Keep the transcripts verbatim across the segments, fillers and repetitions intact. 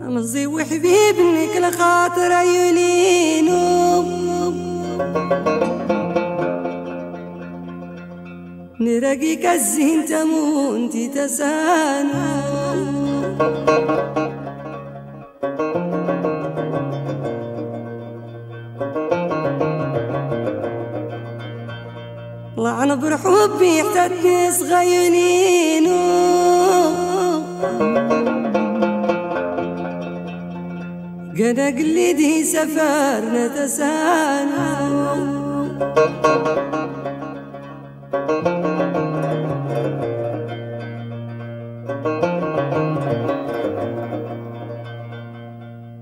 أمزي وحبيبني كل خاطر يلينو نراقي كزين تمونتي تسانو لعن برحبي حتى صغيرينو قد أقلدي سفرنا تسانو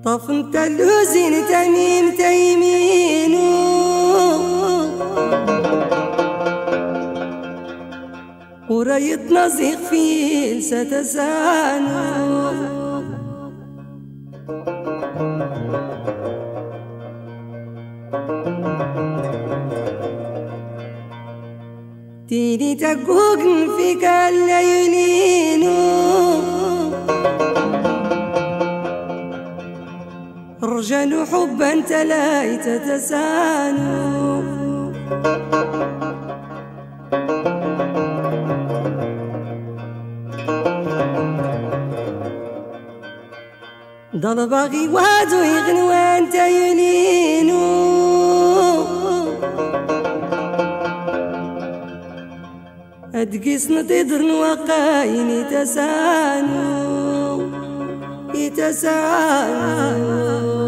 طفنت اللوزين تميم تيمينو ورايت نزيق فيل ستسانو تيني تقوقن في كل يلينو رجال حبا تلايت تسانو ضل باغي وادو يغن وانت يلينو أدقسنا تدرن وقايني تسانو يتسانو.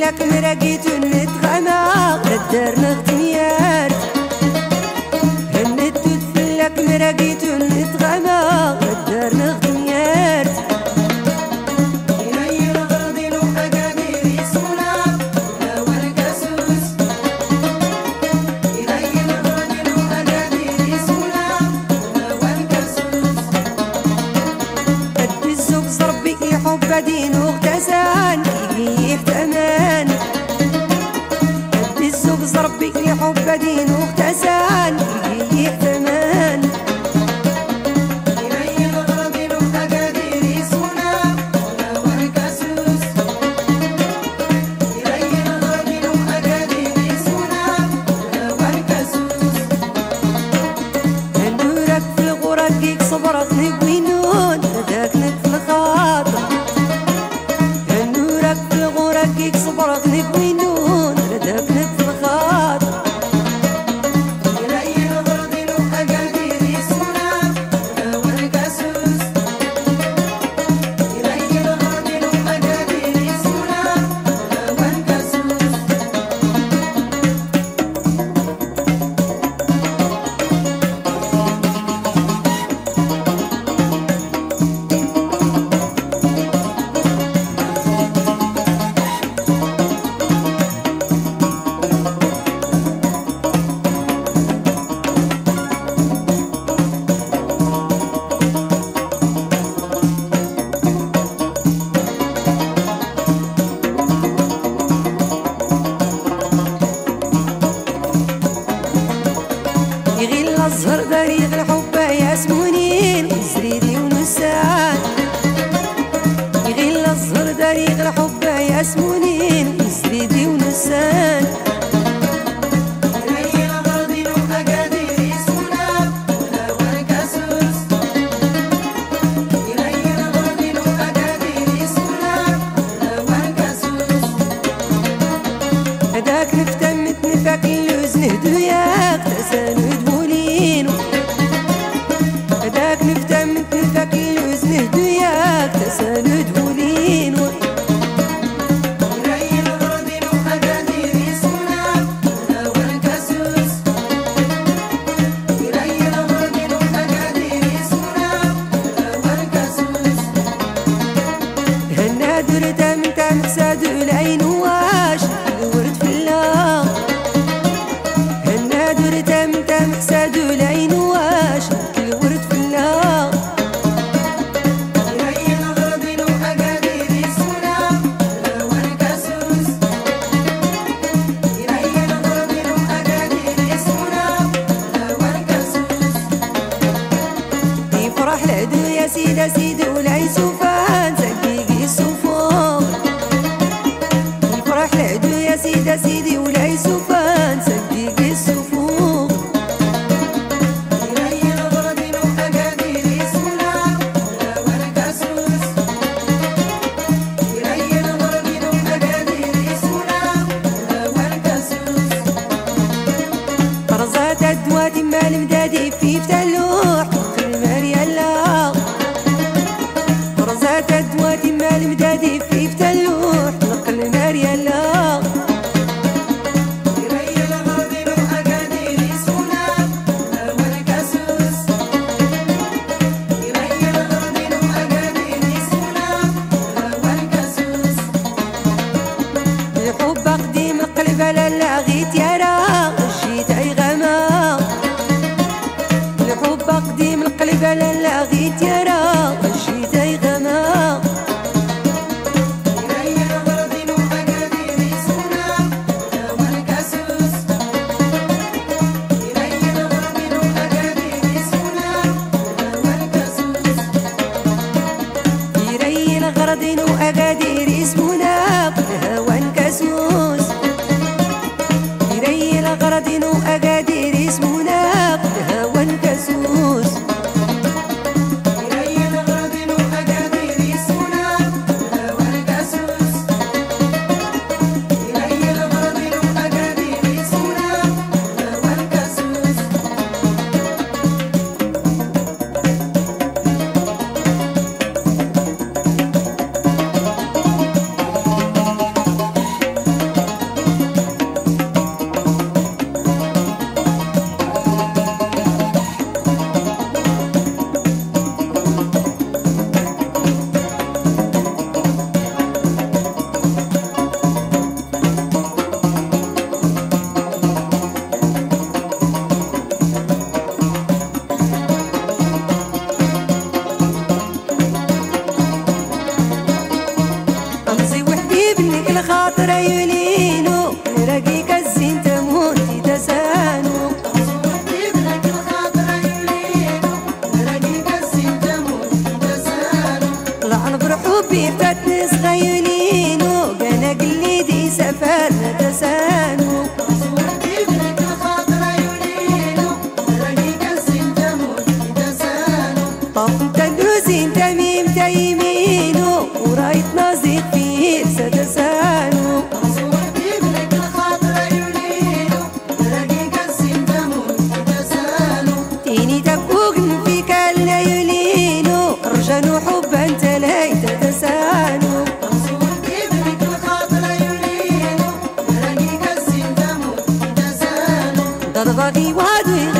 لكن راقيت نتغنى غدر نغدنيار حسين تميم تيمينو ورايت نازل فيه ستسانو صورتي بلك الخاطر يولينو تلاقيك حسين تموت ستسانو تيني تبوغن فيك اللي يولينو رجانو حب انت لي تتسانو صورتي بلك الخاطر يولينو تلاقيك حسين تموت ستسانو ضربة في وادي